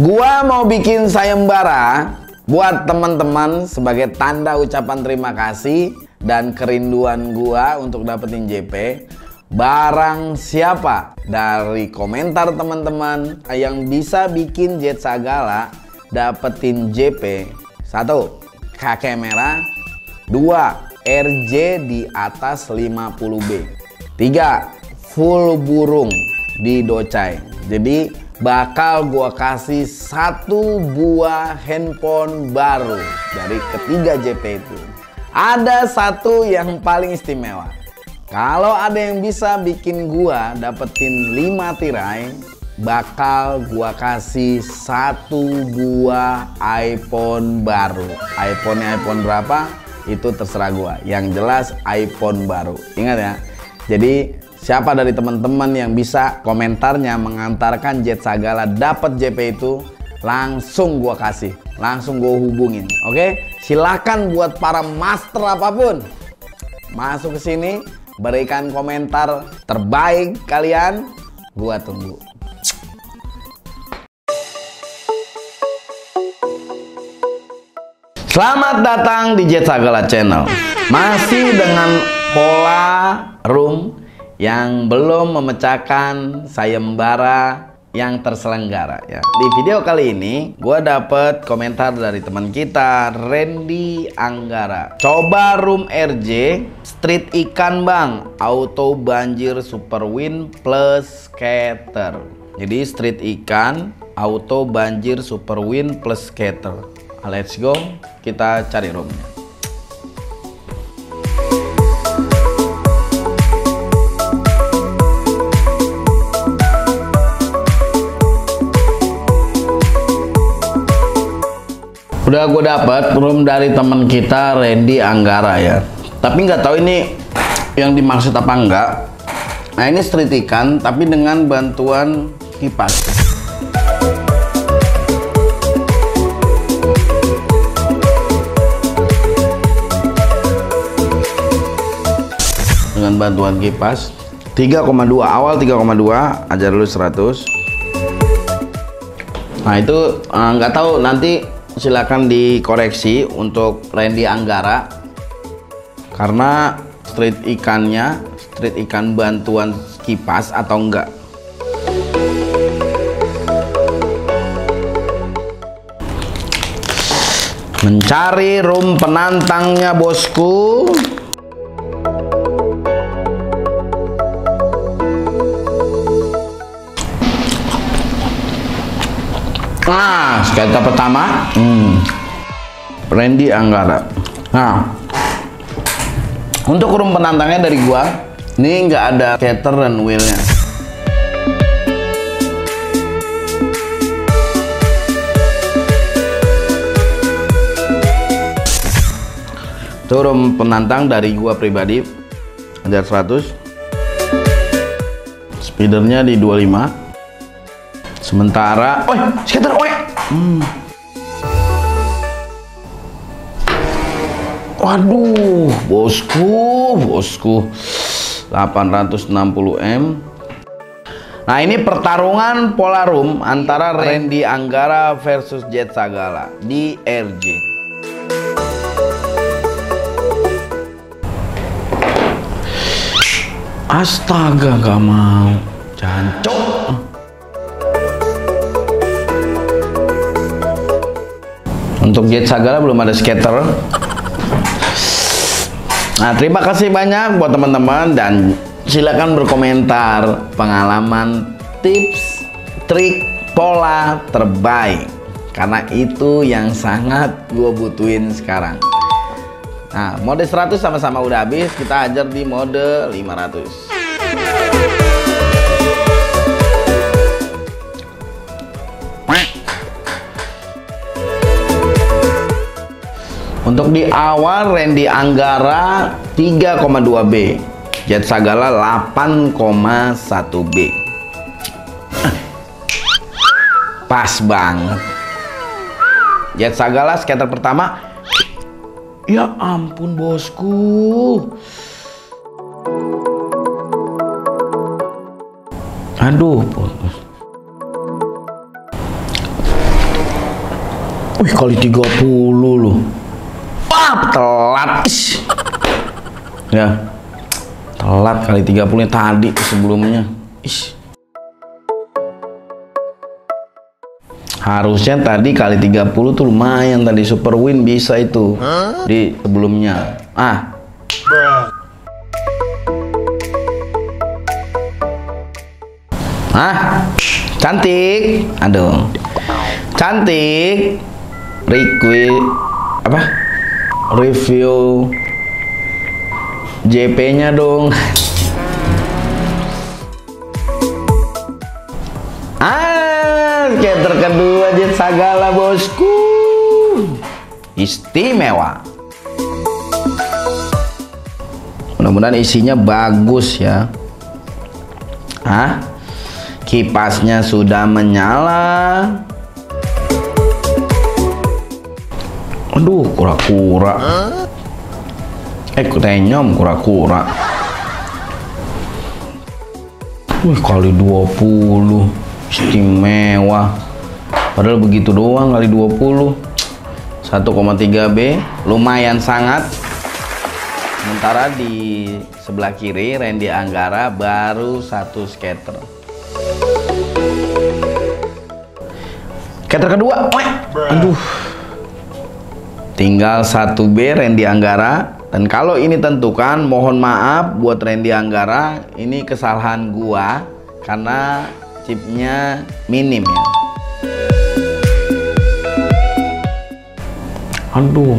Gua mau bikin sayembara buat teman-teman sebagai tanda ucapan terima kasih dan kerinduan gua untuk dapetin JP. Barang siapa dari komentar teman-teman yang bisa bikin Jet Sagala dapetin JP 1. Kakek merah 2. RJ di atas 50B 3. Full burung di docai. Jadi bakal gua kasih 1 buah handphone baru dari ketiga JP itu. Ada 1 yang paling istimewa. Kalau ada yang bisa bikin gua dapetin 5 tirai, bakal gua kasih 1 buah iPhone baru. iPhone-nya iPhone berapa? Itu terserah gua. Yang jelas iPhone baru. Ingat ya. Jadi siapa dari teman-teman yang bisa komentarnya mengantarkan Jet Sagala dapat JP itu, langsung gua kasih. Langsung gua hubungin. Oke? Silakan buat para master apapun. Masuk ke sini. Berikan komentar terbaik kalian, gua tunggu. Selamat datang di Jet Sagala Channel. Masih dengan pola room yang belum memecahkan sayembara yang terselenggara ya. Di video kali ini gue dapet komentar dari teman kita Randy Anggara. Coba room RJ street ikan bang, auto banjir super win plus scatter. Jadi street ikan auto banjir super win plus scatter. Let's go, kita cari roomnya. Udah gue dapat room dari teman kita Randy Anggara ya. Tapi nggak tahu ini yang dimaksud apa enggak. Nah ini street ikan tapi dengan bantuan kipas. Dengan bantuan kipas 3,2 awal 3,2 aja dulu 100. Nah itu nggak tahu nanti. Silahkan dikoreksi untuk Randy Anggara karena street ikan bantuan kipas atau enggak. Mencari room penantangnya bosku. Nah, scatter pertama, Randy Anggara. Nah, untuk room penantangnya dari gua, ini nggak ada scatter dan wheelnya. Itu room penantang dari gua pribadi, ajar 100. Speedernya di 25. Sementara, oi, scatter, oi. Waduh, bosku, 860M. Nah ini pertarungan pola room antara Randy Anggara versus Jet Sagala di RJ. Astaga, gak mau, jancok. Untuk Jet Sagala belum ada scatter. Nah, terima kasih banyak buat teman-teman dan silakan berkomentar pengalaman, tips, trik, pola terbaik karena itu yang sangat gue butuhin sekarang. Nah, mode 100 sama-sama udah habis, kita ajar di mode 500. Untuk di awal Randy Anggara 3,2B, Jet Sagala 8,1B. Pas banget. Jet Sagala scatter pertama. Ya ampun bosku. Aduh. Wih, kali 30 loh. Wah, telat. Ish. Ya, telat kali 30 yang tadi sebelumnya. Ish. Harusnya tadi kali 30 tuh lumayan, tadi super win bisa itu. Huh? Di sebelumnya. Ah. Ah, cantik, aduh, cantik, review JP-nya dong. Ah, skater kedua Jet Sagala bosku, istimewa. Mudah-mudahan isinya bagus ya. Ah. Kipasnya sudah menyala. Aduh, kura-kura. Tenyom kura-kura. Wih, kali 20. Istimewa. Padahal begitu doang kali 20. 1,3B. Lumayan sangat. Sementara di sebelah kiri, Randy Anggara baru satu skater. Skater kedua, aduh, tinggal 1B Randy Anggara. Dan kalau ini tentukan, mohon maaf buat Randy Anggara, ini kesalahan gua karena chipnya minim ya. Aduh.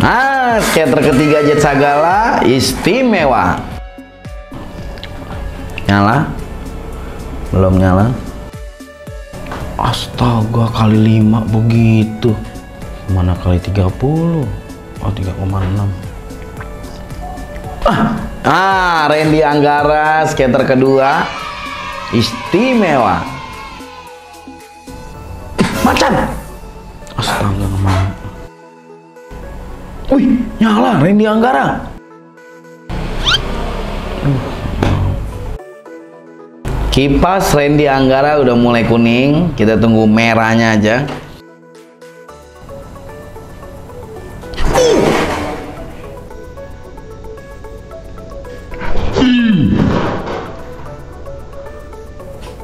Ah, skater ketiga Jet Sagala istimewa. Nyala? Belum nyala. Astaga, kali 5 begitu. Mana kali 30? Oh, 3,6. Ah, Randy Anggara skater kedua istimewa. Macan. Astaga, kemana? Wih, nyala Randy Anggara. Kipas Randy Anggara udah mulai kuning, kita tunggu merahnya aja.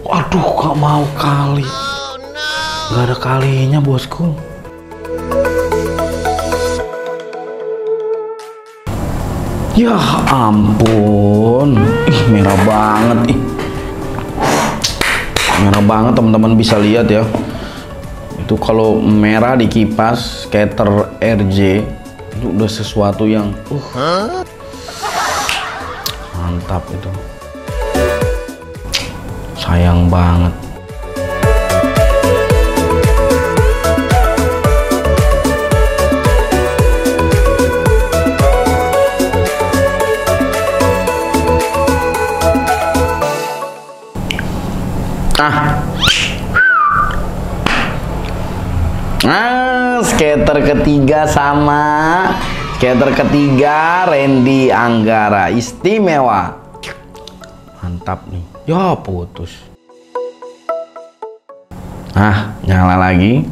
Waduh, gak mau kali. Gak ada kalinya bosku. Ya ampun, ih merah banget, ih. Merah banget, teman-teman bisa lihat ya. Itu kalau merah di kipas skater RJ itu udah sesuatu yang mantap itu. Sayang banget. Nah, skater ketiga sama skater ketiga Randy Anggara istimewa. Mantap nih. Ya putus. Ah, nyala lagi.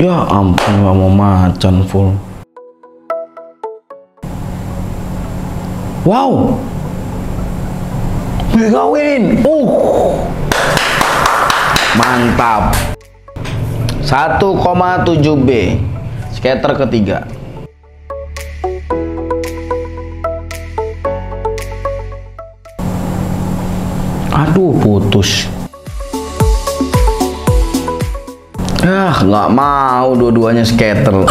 Ya ampun, gak mau macan full. Wow. Mega win. Mantap. 1,7B skater ketiga. Aduh, putus. Ah, nggak mau dua-duanya skater.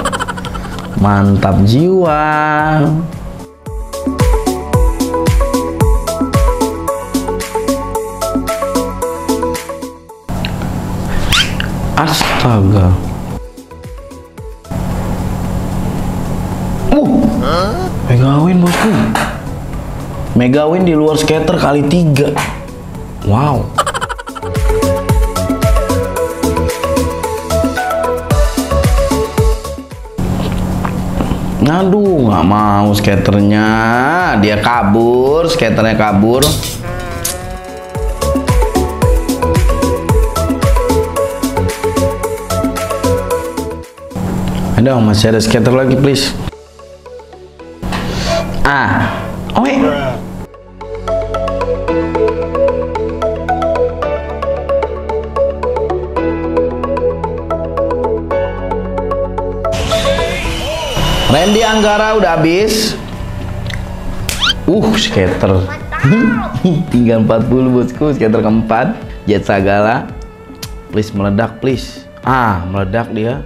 Mantap jiwa. Astaga. Mega win bosku. Mega win di luar skater kali 3. Wow. Aduh, nggak mau skaternya. Dia kabur, skaternya kabur. Ada masih ada scatter lagi, please. Ah, oke. Okay. Randy Anggara udah habis. Scatter. Tinggal 40 bosku, scatter keempat. Jet Sagala. Please meledak, please. Ah, meledak dia.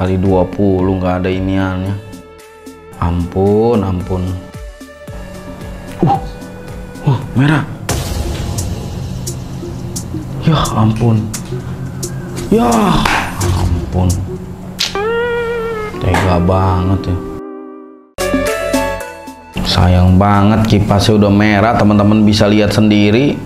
Kali 20 nggak ada iniannya. Ampun, ampun. Merah. Ya ampun. Ya ampun. Tega banget ya. Sayang banget kipasnya udah merah, teman-teman bisa lihat sendiri.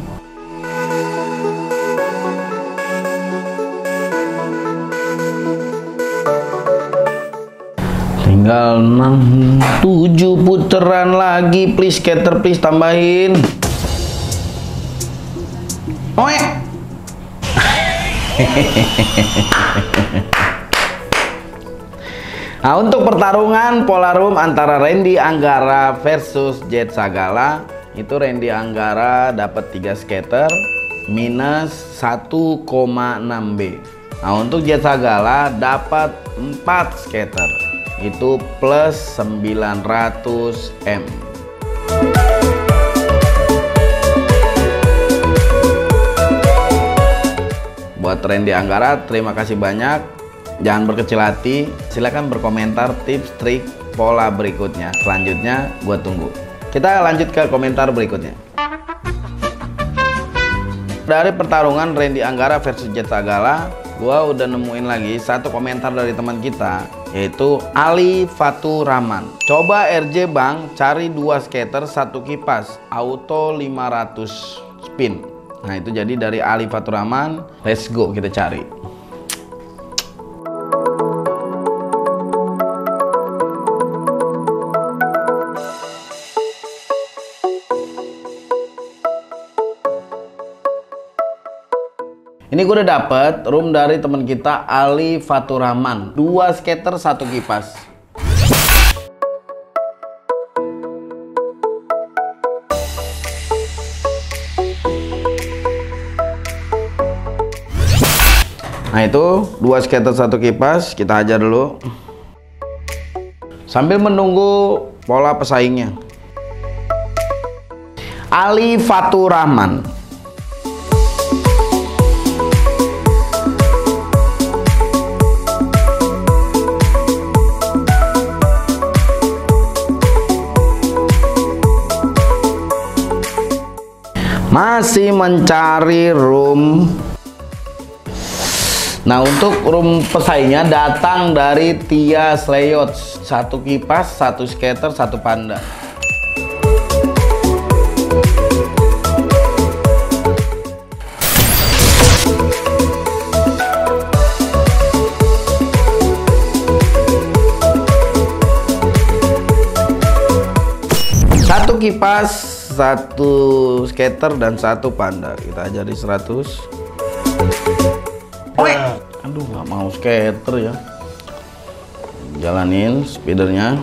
Tinggal 6-7 puteran lagi, please scatter, please tambahin. Oek. Nah, untuk pertarungan pola room antara Randy Anggara versus Jet Sagala, itu Randy Anggara dapat 3 scatter minus 1,6B. Nah, untuk Jet Sagala dapat 4 scatter, itu plus 900M. Buat Randy Anggara, terima kasih banyak. Jangan berkecil hati, silahkan berkomentar tips, trik, pola berikutnya. Selanjutnya, gue tunggu. Kita lanjut ke komentar berikutnya. Dari pertarungan Randy Anggara versus Jet Sagala, gue udah nemuin lagi satu komentar dari teman kita, yaitu Ali Faturrahman. Coba RJ Bang, cari 2 scatter, 1 kipas, auto 500 spin. Nah itu jadi dari Ali Faturrahman, let's go kita cari. Ini gue udah dapet room dari teman kita Ali Faturrahman, 2 scatter 1 kipas. Nah itu 2 scatter 1 kipas, kita hajar dulu sambil menunggu pola pesaingnya. Ali Faturrahman. Masih mencari room. Nah untuk room pesaingnya datang dari Tia Sleots, 1 kipas, 1 scatter, 1 panda. Satu kipas, 1 scatter dan 1 panda. Kita aja di 100. Aduh nggak mau scatter ya. Jalanin speedernya.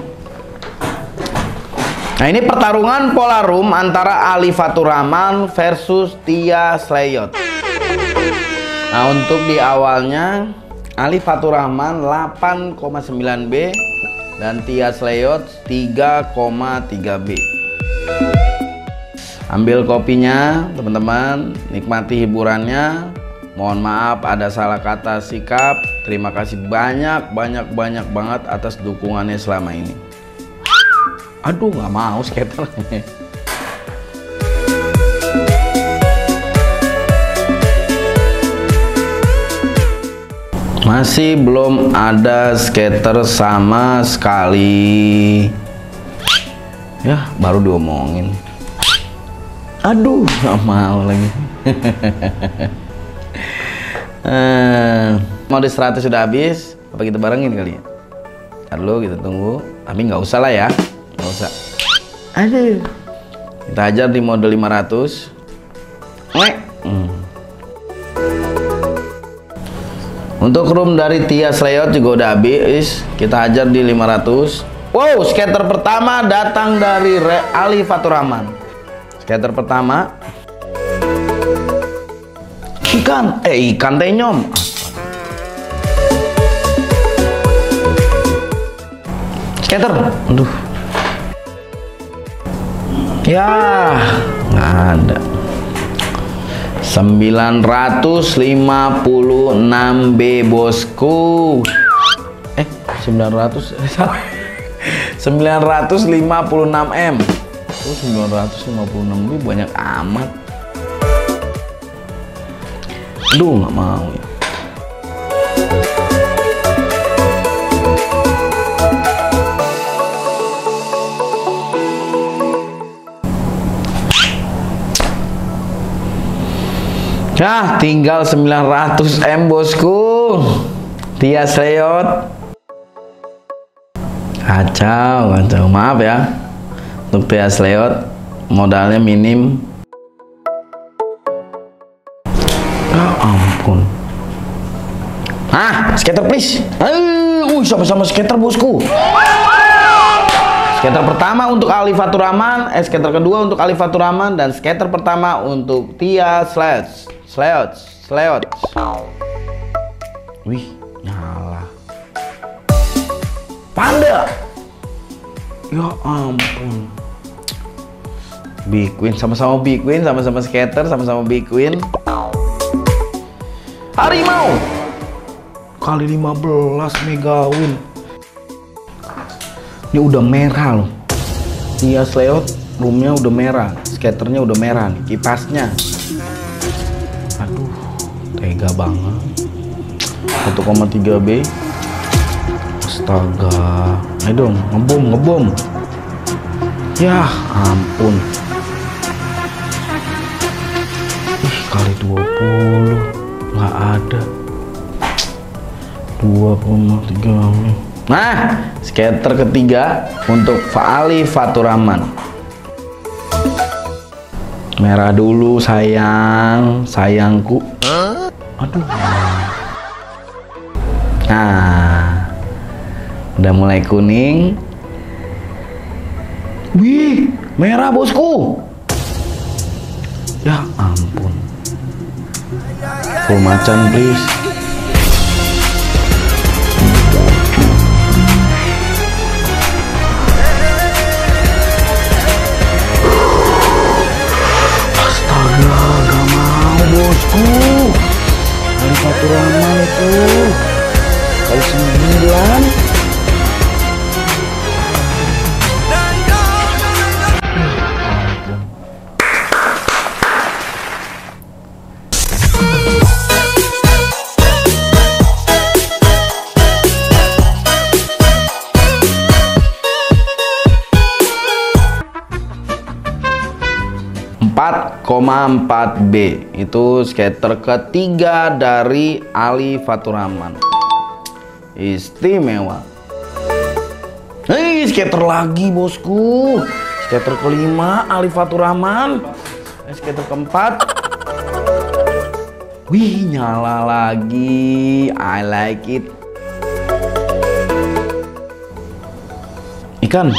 Nah ini pertarungan pola room antara Ali Faturrahman versus Tia Sleots. Nah untuk di awalnya Ali Faturrahman 8,9B dan Tia Sleots 3,3B. Ambil kopinya teman-teman, nikmati hiburannya. Mohon maaf ada salah kata sikap. Terima kasih banyak banget atas dukungannya selama ini. Aduh nggak mau skater. Masih belum ada skater sama sekali. Ya baru diomongin. Aduh, gak mau lagi. Mode 100 sudah habis. Apa kita barengin kali ya? Aduh, kita tunggu. Tapi nggak usah lah ya. Nggak usah. Aduh. Kita ajar di mode 500. Untuk room dari Tia Sleots juga udah habis. Kita hajar di 500. Wow, skater pertama datang dari Ali Faturrahman. Skater pertama. Ikan, ikan tenyom. Skater, aduh. Ya, nggak ada. 956B bosku. 956M. Oh, 956B banyak amat. Aduh, nggak mau ya. Nah, tinggal 900M bosku. Tia Sleots. Kacau. Maaf ya. Untuk Tia Sleots modalnya minim. Ya ampun. Ah, skater please. Sama-sama skater bosku. Skater pertama untuk Ali Faturrahman, skater kedua untuk Ali Faturrahman, dan skater pertama untuk Tia Sleots. Wih, nyala. Panda. Ya ampun. Big Queen, sama-sama Big Queen, sama-sama skater, sama-sama Big Queen. Harimau. Kali 15 mega win. Ini udah merah loh. Tia Sleots roomnya udah merah, skaternya udah merah nih, kipasnya. Aduh, tega banget. 1,3B. Astaga. Ayo dong, ngebom. Yah, ampun. Ih, kali 20. Nggak ada. 2,3B. Nah, skater ketiga untuk Ali Faturrahman. Merah dulu sayangku. Aduh. Nah, udah mulai kuning. Wih, merah bosku. Ya ampun. Full macan please. Kali Faturrahman itu kali 9. ,4B itu skater ketiga dari Ali Faturrahman. Istimewa. Skater lagi bosku. Skater kelima Ali Faturrahman. Skater keempat. Wih, nyala lagi. I like it. Ikan.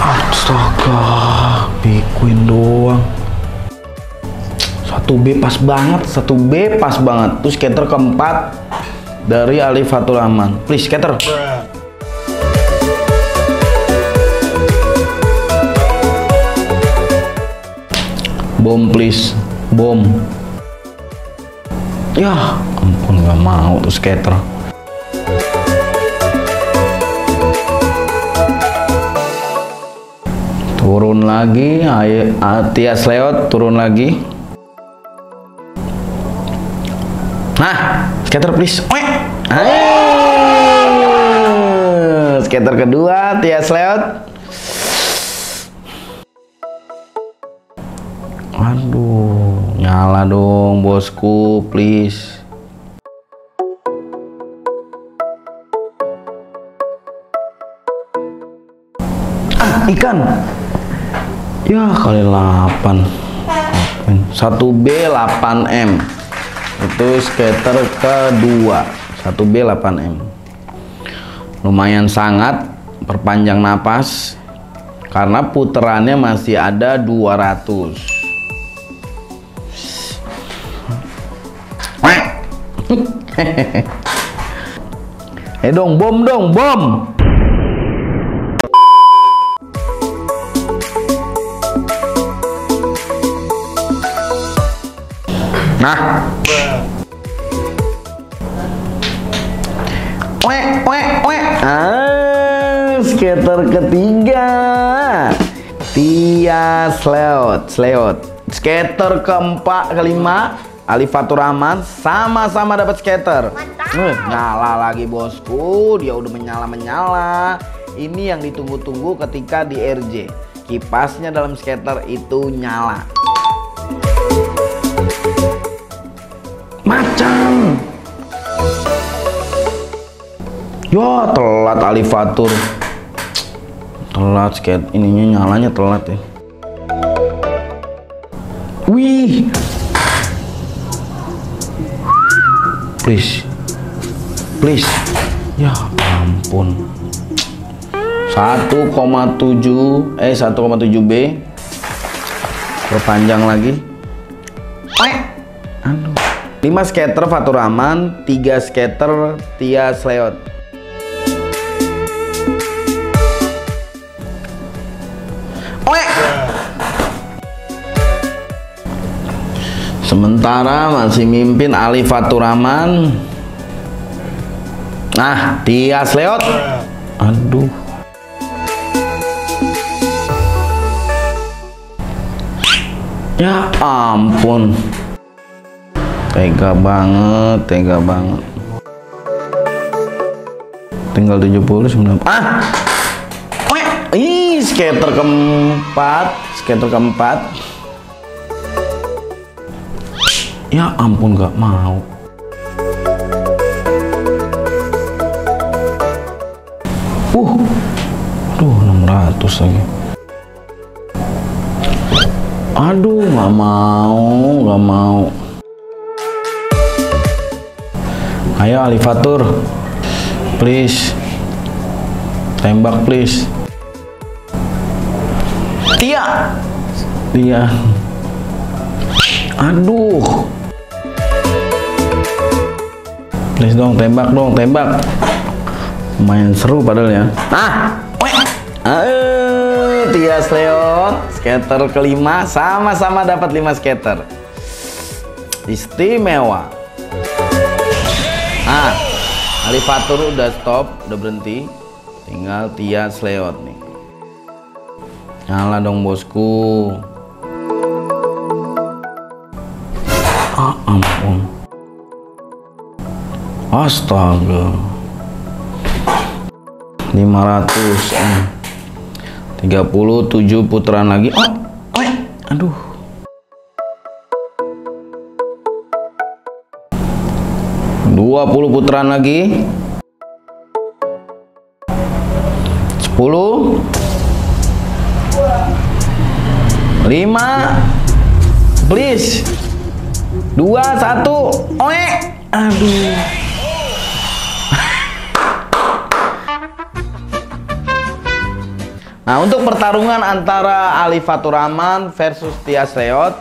Astaga, Big Queen doang. 1B pas banget. Terus skater keempat dari Ali Faturrahman. Please skater. Bom please, bom. Yah, ampun, nggak mau tuh skater. Turun lagi, Tia Sleots turun lagi. Nah, skater please. Skater kedua, Tia Sleots. Aduh, nyala dong bosku, please. Ikan. ya kali 8 1B 8M. Itu skater kedua 1B 8M. Lumayan sangat, perpanjang napas karena puterannya masih ada 200. Eh dong, bom. Nah. Ah, skater ketiga. Tia Sleots. Skater kelima. Ali Faturrahman sama-sama dapat skater. Nyala lagi bosku, dia udah menyala-menyala. Ini yang ditunggu-tunggu ketika di RJ. Kipasnya dalam skater itu nyala. Macan. Yo, telat Ali Fatur. Telat skater ininya, nyalanya telat ya. Wih. Please, ya ampun. 1,7B. Perpanjang lagi. Aduh. 5 skater Faturrahman, 3 skater Tia Sleots. Sementara masih mimpin Ali Faturrahman. Nah, Tia Sleots. Aduh. Ya ampun. Tega banget, tega banget. Tinggal 79. Ah. Ih, skater keempat. Ya ampun, gak mau. Aduh, 600 lagi. Aduh, gak mau. Ayo Ali Fatur, please. Tembak please. Tia. Aduh. Please dong, tembak. Main seru padahal ya. Tia Sleots, skater kelima, sama-sama dapat 5 skater. Istimewa. Ah, Ali Fatur udah stop, udah berhenti. Tinggal Tia Sleots nih. Nyala dong bosku. Ah, ampun. Astaga, 500, 37 putaran lagi. Aduh. Aduh, 20 putaran lagi. 10, 5, please, 2, 1, aduh. Nah, untuk pertarungan antara Ali Faturrahman versus Tia Sleots,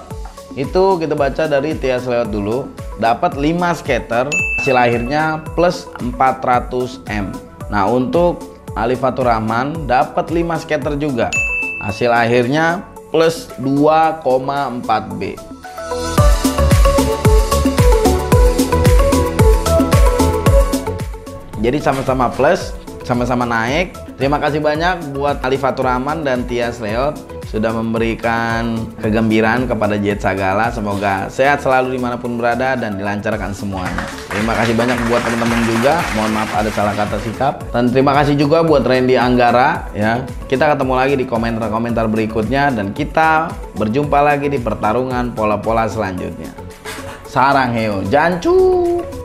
itu kita baca dari Tia Sleots dulu. Dapat 5 skater, hasil akhirnya plus 400M. Nah, untuk Ali Faturrahman dapat 5 skater juga. Hasil akhirnya plus 2,4B. Jadi sama-sama plus, sama-sama naik. Terima kasih banyak buat Ali Faturrahman dan Tia Sleots sudah memberikan kegembiraan kepada Jet Sagala. Semoga sehat selalu dimanapun berada dan dilancarkan semuanya. Terima kasih banyak buat teman-teman juga. Mohon maaf ada salah kata sikap. Dan terima kasih juga buat Randy Anggara ya. Kita ketemu lagi di komentar-komentar berikutnya. Dan kita berjumpa lagi di pertarungan pola-pola selanjutnya. Sarang heo, jancu.